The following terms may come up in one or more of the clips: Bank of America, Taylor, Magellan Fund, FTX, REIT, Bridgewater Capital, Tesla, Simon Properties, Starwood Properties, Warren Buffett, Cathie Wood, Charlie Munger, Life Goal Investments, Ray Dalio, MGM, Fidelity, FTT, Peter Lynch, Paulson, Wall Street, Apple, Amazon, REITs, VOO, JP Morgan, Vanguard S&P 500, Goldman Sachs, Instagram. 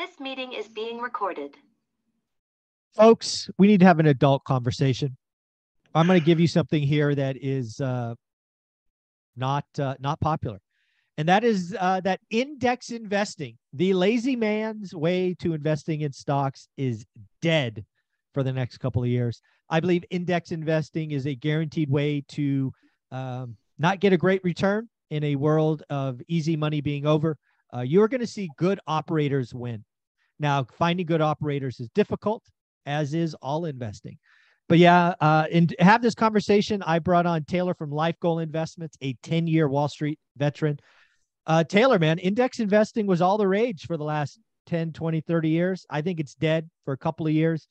This meeting is being recorded. Folks, we need to have an adult conversation. I'm going to give you something here that is not popular. And that is that index investing, the lazy man's way to investing in stocks, is dead for the next couple of years. I believe index investing is a guaranteed way to not get a great return in a world of easy money being over. You're going to see good operators win. Now, finding good operators is difficult, as is all investing. But yeah, and have this conversation. I brought on Taylor from Life Goal Investments, a 10-year Wall Street veteran. Taylor, man, index investing was all the rage for the last 10, 20, 30 years. I think it's dead for a couple of years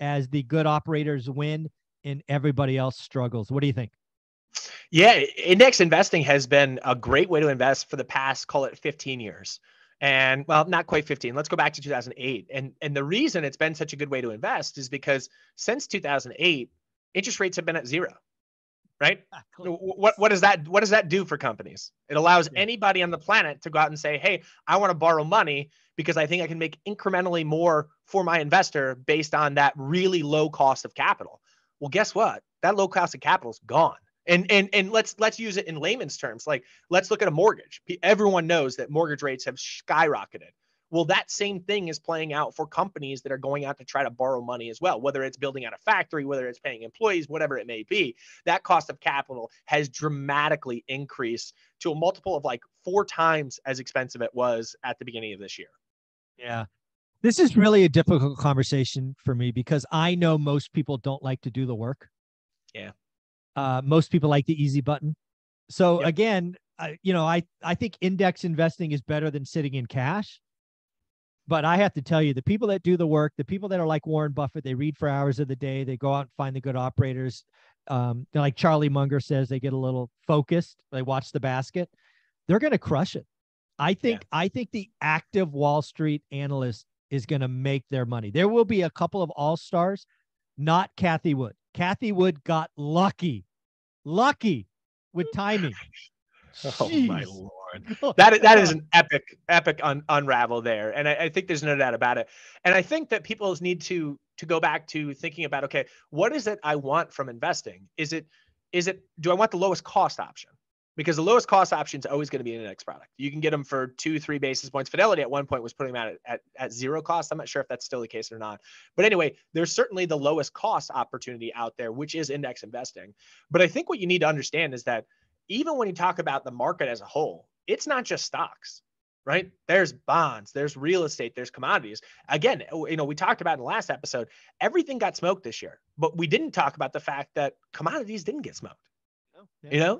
as the good operators win and everybody else struggles. What do you think? Yeah, index investing has been a great way to invest for the past, call it 15 years. And well, not quite 15. Let's go back to 2008. And the reason it's been such a good way to invest is because since 2008, interest rates have been at zero, right? Exactly. What does that do for companies? It allows anybody on the planet to go out and say, hey, I want to borrow money because I think I can make incrementally more for my investor based on that really low cost of capital. Well, guess what? That low cost of capital is gone. And let's use it in layman's terms. Like, let's look at a mortgage. Everyone knows that mortgage rates have skyrocketed. Well, that same thing is playing out for companies that are going out to try to borrow money as well, whether it's building out a factory, whether it's paying employees, whatever it may be. That cost of capital has dramatically increased to a multiple of like 4 times as expensive it was at the beginning of this year. Yeah. This is really a difficult conversation for me because I know most people don't like to do the work. Yeah. Most people like the easy button. So again, I think index investing is better than sitting in cash. But I have to tell you, the people that do the work, the people that are like Warren Buffett, they read for hours of the day. They go out and find the good operators. Like Charlie Munger says, they get a little focused. They watch the basket. They're going to crush it. I think the active Wall Street analyst is going to make their money. There will be a couple of all-stars, not Cathie Wood. Cathie Wood got lucky with timing. Jeez. Oh my Lord. That is an epic unravel there. And I think there's no doubt about it. And I think that people need to go back to thinking about, okay, what is it I want from investing? Is it, do I want the lowest cost option? Because the lowest cost option is always going to be an index product. You can get them for 2-3 basis points. Fidelity at one point was putting them out at zero cost. I'm not sure if that's still the case or not. But anyway, there's certainly the lowest cost opportunity out there, which is index investing. But I think what you need to understand is that even when you talk about the market as a whole, it's not just stocks, right? There's bonds, there's real estate, there's commodities. Again, we talked about in the last episode, everything got smoked this year, but we didn't talk about the fact that commodities didn't get smoked.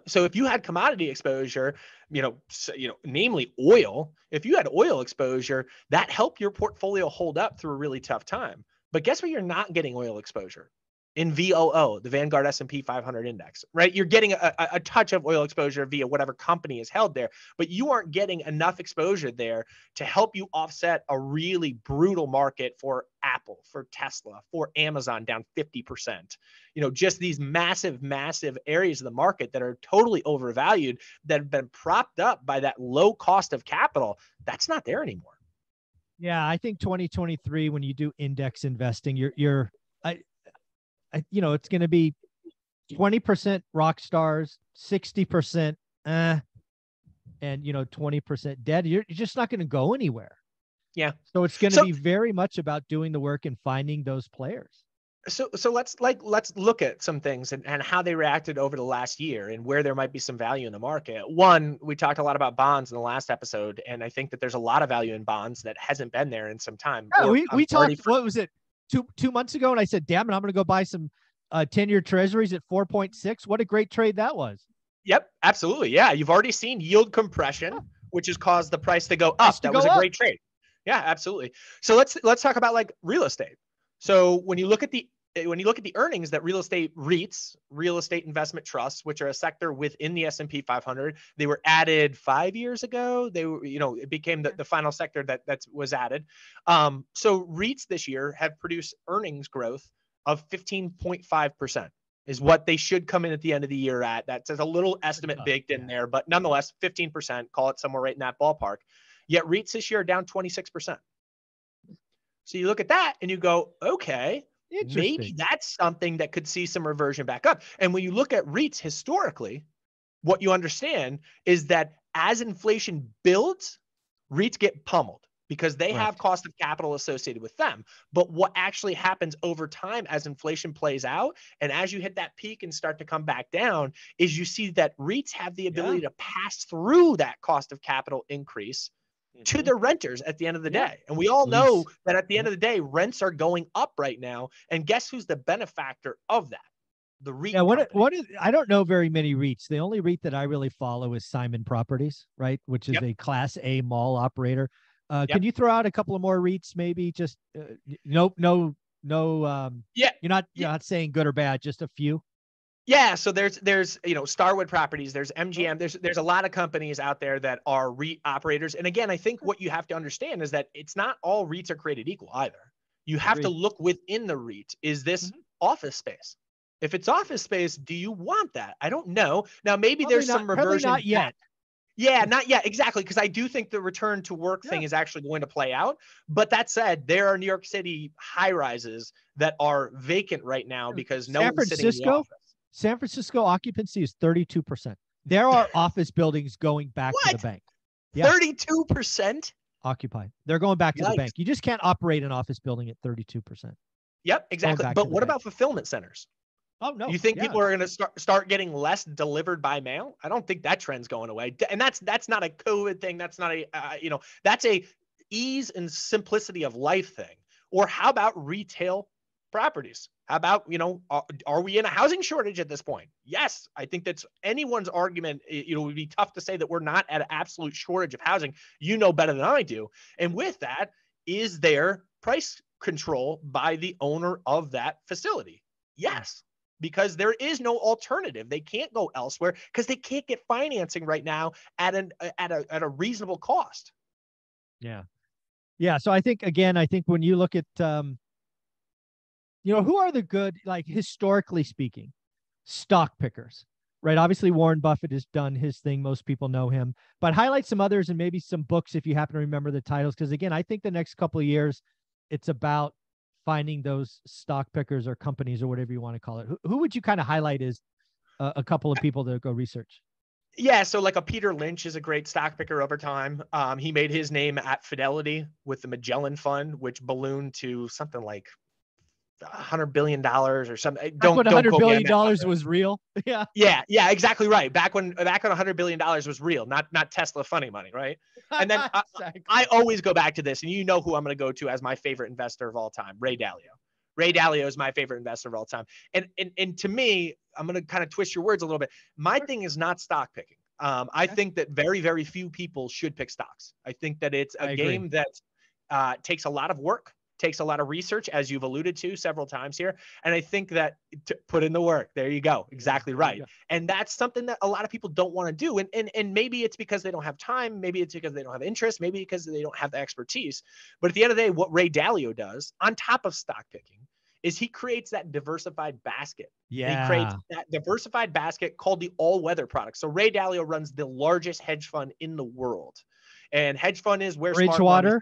So if you had commodity exposure, namely oil, if you had oil exposure, that helped your portfolio hold up through a really tough time. But guess what? You're not getting oil exposure in VOO, the Vanguard S&P 500 index, right? You're getting a touch of oil exposure via whatever company is held there, but you aren't getting enough exposure there to help you offset a really brutal market for Apple, for Tesla, for Amazon down 50%. Just these massive areas of the market that are totally overvalued that have been propped up by that low cost of capital. That's not there anymore. Yeah, I think 2023, when you do index investing, it's going to be 20% rock stars, 60%, and 20% dead. You're just not going to go anywhere. Yeah. So it's going to be very much about doing the work and finding those players. So let's look at some things and how they reacted over the last year and where there might be some value in the market. One, we talked a lot about bonds in the last episode, and I think that there's a lot of value in bonds that hasn't been there in some time. Yeah, we talked. What was it? Two months ago, and I said, damn it, I'm going to go buy some 10-year treasuries at 4.6. What a great trade that was. Yep, absolutely. Yeah, you've already seen yield compression, which has caused the price to go up. That was a great trade. Yeah, absolutely. So let's talk about like real estate. So when you look at the earnings that real estate REITs, real estate investment trusts, which are a sector within the S&P 500, they were added 5 years ago. They were, it became the final sector that was added. So REITs this year have produced earnings growth of 15.5% is what they should come in at the end of the year at. That's a little estimate baked in there, but nonetheless, 15%, call it somewhere right in that ballpark. Yet REITs this year are down 26%. So you look at that and you go, okay, maybe that's something that could see some reversion back up. And when you look at REITs historically, what you understand is that as inflation builds, REITs get pummeled because they have cost of capital associated with them. But what actually happens over time as inflation plays out and as you hit that peak and start to come back down is you see that REITs have the ability to pass through that cost of capital increase to the renters at the end of the day. And we all know that at the end of the day, rents are going up right now. And guess who's the benefactor of that? The REIT. Yeah, I don't know very many REITs. The only REIT that I really follow is Simon Properties, right? Which is a Class A mall operator. Can you throw out a couple of more REITs? Maybe just You're not saying good or bad, just a few. Yeah. So there's, you know, Starwood Properties, there's MGM, there's a lot of companies out there that are REIT operators. And again, I think what you have to understand is that it's not all REITs are created equal either. You have to look within the REIT. Is this office space? If it's office space, do you want that? I don't know. Now, maybe probably there's some reversion. Not yet. Yeah, not yet. Exactly. Because I do think the return to work thing is actually going to play out. But that said, there are New York City high rises that are vacant right now because no one's sitting in the office. San Francisco occupancy is 32%. There are office buildings going back to the bank. 32% occupied. They're going back to the bank. You just can't operate an office building at 32%. Yep, exactly. But what about fulfillment centers? Oh, no. You think people are going to start getting less delivered by mail? I don't think that trend's going away. And that's not a COVID thing. That's not a, that's a ease and simplicity of life thing. Or how about retail properties? How about, are we in a housing shortage at this point? Yes, I think that's anyone's argument. It would be tough to say that we're not at an absolute shortage of housing. You know better than I do. And with that, is there price control by the owner of that facility? Yes. Because there is no alternative. They can't go elsewhere because they can't get financing right now at a reasonable cost. Yeah. Yeah. So I think when you look at, who are the good, like historically speaking, stock pickers, right? Obviously, Warren Buffett has done his thing. Most people know him, but highlight some others and maybe some books if you happen to remember the titles. Because again, I think the next couple of years, it's about finding those stock pickers or companies or whatever you want to call it. Who would you kind of highlight as a couple of people to go research? Yeah. So like a Peter Lynch is a great stock picker over time. He made his name at Fidelity with the Magellan Fund, which ballooned to something like $100 billion or something. Back when $100 billion was real. Yeah. Yeah. Yeah, exactly. Right. Back when $100 billion was real, not Tesla funny money. Right. And then exactly. I always go back to this, and who I'm going to go to as my favorite investor of all time, Ray Dalio. Ray Dalio is my favorite investor of all time. And to me, I'm going to kind of twist your words a little bit. My thing is not stock picking. I think that very, very few people should pick stocks. I think that it's a game that takes a lot of work. Takes a lot of research, as you've alluded to several times here. And I think that to put in the work, there you go. Exactly right. Yeah. And that's something that a lot of people don't want to do. And maybe it's because they don't have time. Maybe it's because they don't have interest. Maybe because they don't have the expertise. But at the end of the day, what Ray Dalio does on top of stock picking is he creates that diversified basket. Yeah. He creates that diversified basket called the all-weather product. So Ray Dalio runs the largest hedge fund in the world. And hedge fund is where Bridgewater.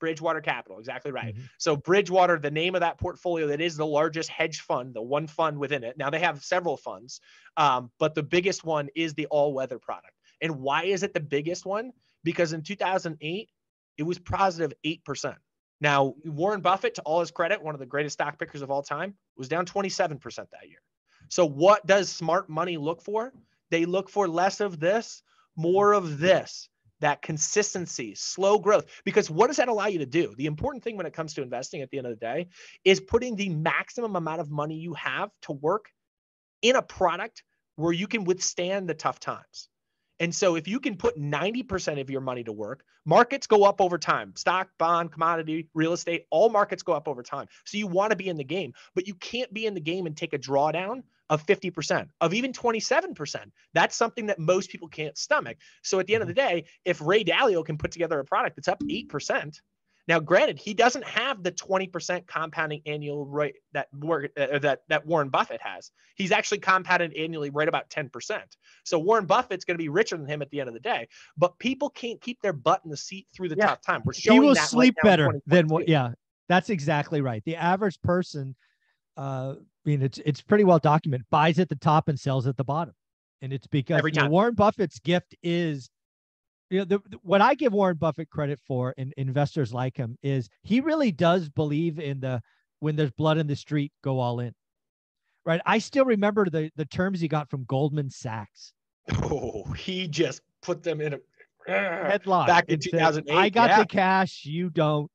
Bridgewater Capital. Exactly right. Mm-hmm. So Bridgewater, the name of that portfolio that is the largest hedge fund, the one fund within it. Now they have several funds, but the biggest one is the all-weather product. And why is it the biggest one? Because in 2008, it was positive 8%. Now, Warren Buffett, to all his credit, one of the greatest stock pickers of all time, was down 27% that year. So what does smart money look for? They look for less of this, more of this. That consistency, slow growth, because what does that allow you to do? The important thing when it comes to investing at the end of the day is putting the maximum amount of money you have to work in a product where you can withstand the tough times. And so if you can put 90% of your money to work, markets go up over time, stock, bond, commodity, real estate, all markets go up over time. So you want to be in the game, but you can't be in the game and take a drawdown of 50%, of even 27%. That's something that most people can't stomach. So at the end of the day, if Ray Dalio can put together a product that's up 8%, now granted, he doesn't have the 20% compounding annual rate that Warren Buffett has. He's actually compounded annually right about 10%. So Warren Buffett's going to be richer than him at the end of the day, but people can't keep their butt in the seat through the tough time. He will sleep better than what, That's exactly right. The average person, I mean, it's pretty well documented, buys at the top and sells at the bottom. And it's because Warren Buffett's gift is, you know, what I give Warren Buffett credit for, and investors like him, is he really does believe in the, when there's blood in the street, go all in. Right. I still remember the terms he got from Goldman Sachs. Oh, he just put them in a headlock back in 2008. I got the cash. You don't.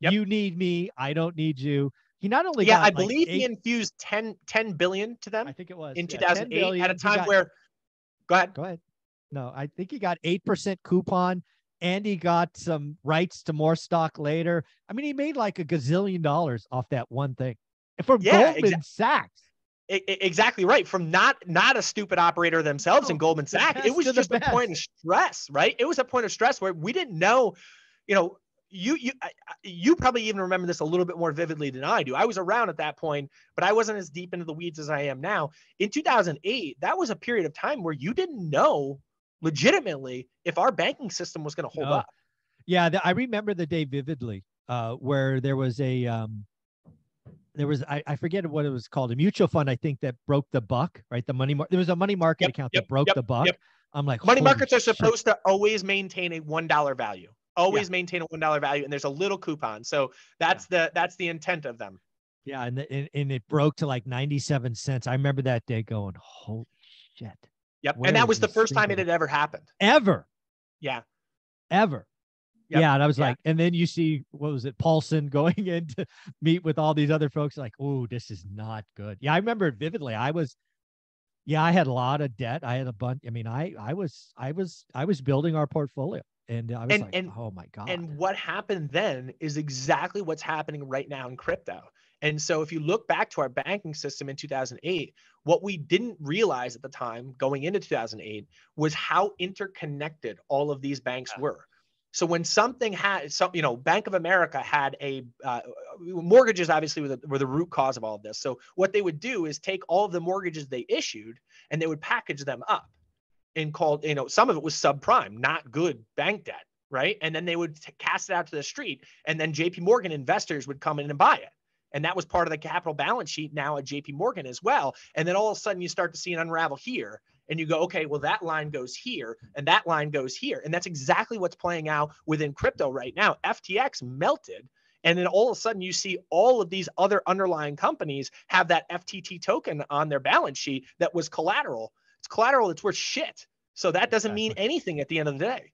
Yep. You need me. I don't need you. He not only got, I believe he infused 10 billion to them. I think it was in 2008 billion, at a time where. Go ahead. No, I think he got 8% coupon, and he got some rights to more stock later. I mean, he made like a gazillion dollars off that one thing. And from Goldman Sachs. Exactly right. From not a stupid operator themselves in Goldman Sachs. It was just a point of stress, right? It was a point of stress where we didn't know, you know, you probably even remember this a little bit more vividly than I do. I was around at that point, but I wasn't as deep into the weeds as I am now. In 2008, that was a period of time where you didn't know legitimately if our banking system was going to hold up. Yeah. I remember the day vividly where there was a, I forget what it was called, a mutual fund, I think, that broke the buck, right? The money there was a money market account that broke the buck. I'm like, money markets are supposed to always maintain a $1 value. Always maintain a $1 value, and there's a little coupon. So that's the intent of them. Yeah, and it broke to like 97 cents. I remember that day going, holy shit. Yep, and that was the first time it had ever happened. Ever. Yeah. Ever. Yep. Yeah, and I was like, and then you see, what was it, Paulson going in to meet with all these other folks, like, oh, this is not good. Yeah, I remember it vividly. I had a lot of debt. I had a bunch. I mean, I was building our portfolio. And I was oh my God. And what happened then is exactly what's happening right now in crypto. And so if you look back to our banking system in 2008, what we didn't realize at the time going into 2008 was how interconnected all of these banks were. So when something had Bank of America had a mortgages, obviously were the root cause of all of this. So what they would do is take all of the mortgages they issued and they would package them up. And called, some of it was subprime, not good bank debt, right? And then they would cast it out to the street, and then JP Morgan investors would come in and buy it. And that was part of the capital balance sheet now at JP Morgan as well. And then all of a sudden you start to see an unravel here, and you go, okay, well, that line goes here and that line goes here. And that's exactly what's playing out within crypto right now. FTX melted. And then all of a sudden you see all of these other underlying companies have that FTT token on their balance sheet that was collateral. It's collateral that's worth shit. So that doesn't mean anything at the end of the day.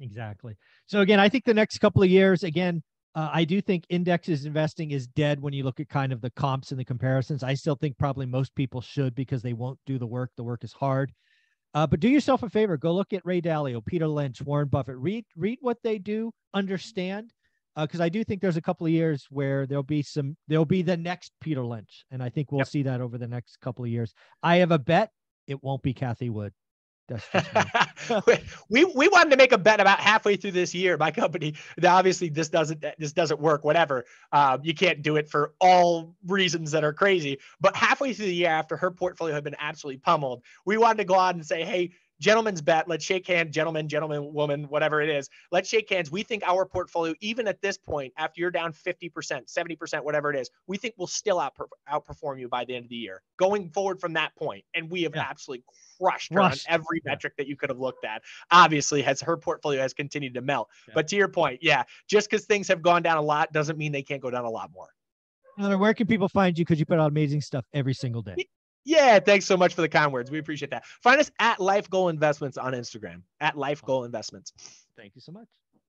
Exactly. So again, I think the next couple of years, again, I do think indexes investing is dead when you look at kind of the comps and the comparisons. I still think probably most people should because they won't do the work. The work is hard. But do yourself a favor. Go look at Ray Dalio, Peter Lynch, Warren Buffett. Read what they do, understand. Because I do think there's a couple of years where there'll be the next Peter Lynch. And I think we'll see that over the next couple of years. I have a bet. It won't be Cathie Wood. That's just we wanted to make a bet about halfway through this year. My company, obviously, this doesn't work. Whatever, you can't do it for all reasons that are crazy. But halfway through the year, after her portfolio had been absolutely pummeled, we wanted to go on and say, "Hey, gentlemen's bet. Let's shake hands, gentlemen, woman, whatever it is. Let's shake hands. We think our portfolio, even at this point, after you're down 50%, 70%, whatever it is, we think we'll still outperform you by the end of the year, going forward from that point." And we have absolutely crushed her on every metric that you could have looked at. Obviously, her portfolio has continued to melt. Yeah. But to your point, just because things have gone down a lot doesn't mean they can't go down a lot more. Taylor, where can people find you? Because you put out amazing stuff every single day. Yeah, thanks so much for the kind words. We appreciate that. Find us at Life Goal Investments on Instagram, at Life Goal Investments. Thank you so much.